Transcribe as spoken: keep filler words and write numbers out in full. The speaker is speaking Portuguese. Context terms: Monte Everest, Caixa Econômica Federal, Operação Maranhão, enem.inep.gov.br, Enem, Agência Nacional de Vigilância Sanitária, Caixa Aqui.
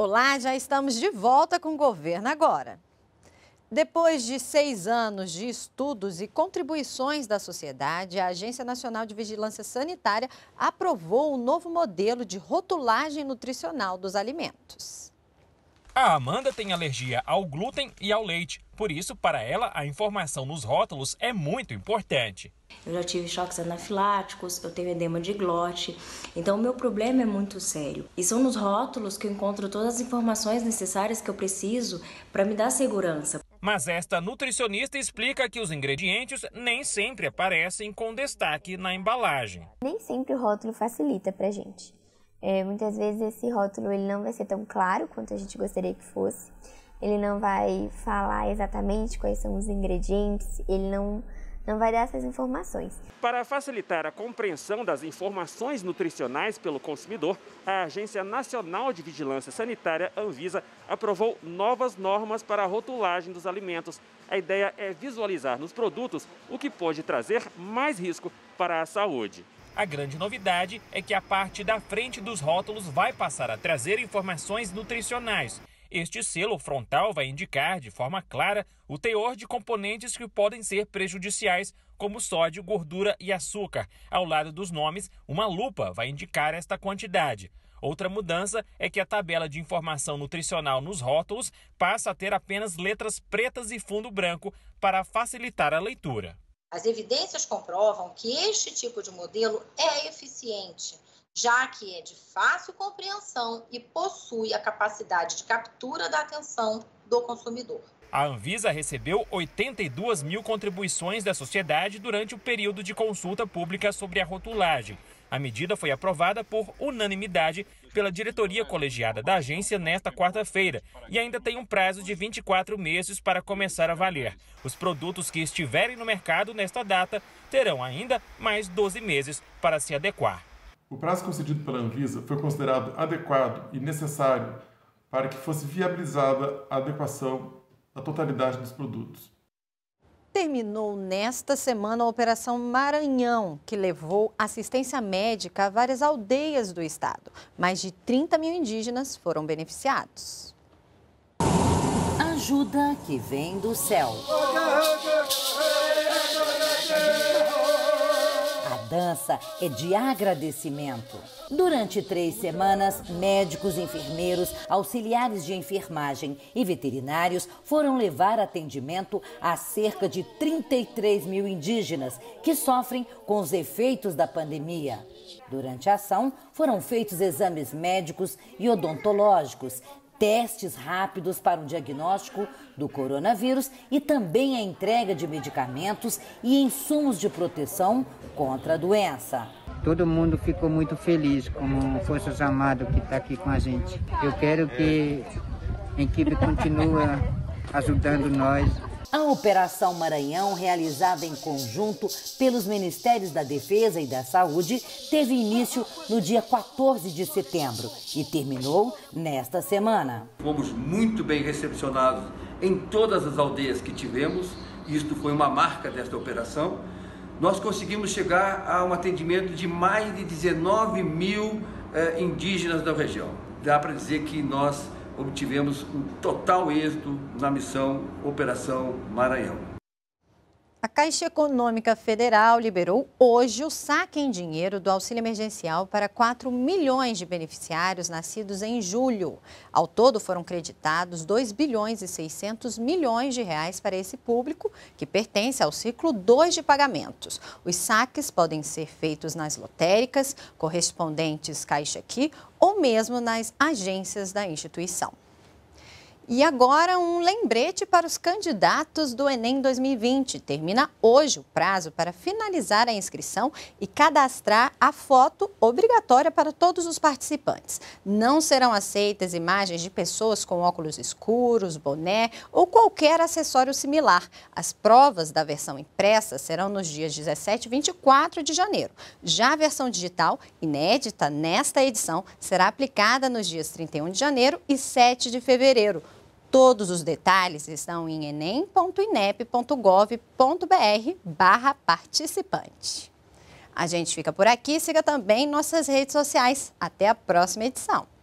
Olá, já estamos de volta com o Governo Agora. Depois de seis anos de estudos e contribuições da sociedade, a Agência Nacional de Vigilância Sanitária aprovou um novo modelo de rotulagem nutricional dos alimentos. A Amanda tem alergia ao glúten e ao leite, por isso, para ela, a informação nos rótulos é muito importante. Eu já tive choques anafiláticos, eu tenho edema de glote, então o meu problema é muito sério. E são nos rótulos que eu encontro todas as informações necessárias que eu preciso para me dar segurança. Mas esta nutricionista explica que os ingredientes nem sempre aparecem com destaque na embalagem. Nem sempre o rótulo facilita para a gente. É, muitas vezes esse rótulo ele não vai ser tão claro quanto a gente gostaria que fosse. Ele não vai falar exatamente quais são os ingredientes, ele não, não vai dar essas informações. Para facilitar a compreensão das informações nutricionais pelo consumidor, a Agência Nacional de Vigilância Sanitária, Anvisa, aprovou novas normas para a rotulagem dos alimentos. A ideia é visualizar nos produtos o que pode trazer mais risco para a saúde. A grande novidade é que a parte da frente dos rótulos vai passar a trazer informações nutricionais. Este selo frontal vai indicar de forma clara o teor de componentes que podem ser prejudiciais, como sódio, gordura e açúcar. Ao lado dos nomes, uma lupa vai indicar esta quantidade. Outra mudança é que a tabela de informação nutricional nos rótulos passa a ter apenas letras pretas e fundo branco para facilitar a leitura. As evidências comprovam que este tipo de modelo é eficiente, já que é de fácil compreensão e possui a capacidade de captura da atenção do consumidor. A Anvisa recebeu oitenta e duas mil contribuições da sociedade durante o período de consulta pública sobre a rotulagem. A medida foi aprovada por unanimidade pela diretoria colegiada da agência nesta quarta-feira e ainda tem um prazo de vinte e quatro meses para começar a valer. Os produtos que estiverem no mercado nesta data terão ainda mais doze meses para se adequar. O prazo concedido pela Anvisa foi considerado adequado e necessário para que fosse viabilizada a adequação da totalidade dos produtos. Terminou nesta semana a Operação Maranhão, que levou assistência médica a várias aldeias do estado. Mais de trinta mil indígenas foram beneficiados. Ajuda que vem do céu. A dança é de agradecimento. Durante três semanas, médicos, enfermeiros, auxiliares de enfermagem e veterinários foram levar atendimento a cerca de trinta e três mil indígenas que sofrem com os efeitos da pandemia. Durante a ação, foram feitos exames médicos e odontológicos, testes rápidos para o diagnóstico do coronavírus e também a entrega de medicamentos e insumos de proteção contra a doença. Todo mundo ficou muito feliz com o Forças Armadas que está aqui com a gente. Eu quero que a equipe continue ajudando nós. A Operação Maranhão, realizada em conjunto pelos Ministérios da Defesa e da Saúde, teve início no dia quatorze de setembro e terminou nesta semana. Fomos muito bem recepcionados em todas as aldeias que tivemos, isto foi uma marca desta operação. Nós conseguimos chegar a um atendimento de mais de dezenove mil eh, indígenas da região. Dá para dizer que nós obtivemos um total êxito na missão Operação Maranhão. A Caixa Econômica Federal liberou hoje o saque em dinheiro do auxílio emergencial para quatro milhões de beneficiários nascidos em julho. Ao todo foram creditados dois bilhões e seiscentos milhões de reais para esse público, que pertence ao ciclo dois de pagamentos. Os saques podem ser feitos nas lotéricas, correspondentes Caixa Aqui ou mesmo nas agências da instituição. E agora um lembrete para os candidatos do Enem dois mil e vinte. Termina hoje o prazo para finalizar a inscrição e cadastrar a foto obrigatória para todos os participantes. Não serão aceitas imagens de pessoas com óculos escuros, boné ou qualquer acessório similar. As provas da versão impressa serão nos dias dezessete e vinte e quatro de janeiro. Já a versão digital, inédita nesta edição, será aplicada nos dias trinta e um de janeiro e sete de fevereiro. Todos os detalhes estão em enem ponto inep ponto gov ponto br barra participante. A gente fica por aqui, siga também nossas redes sociais. Até a próxima edição.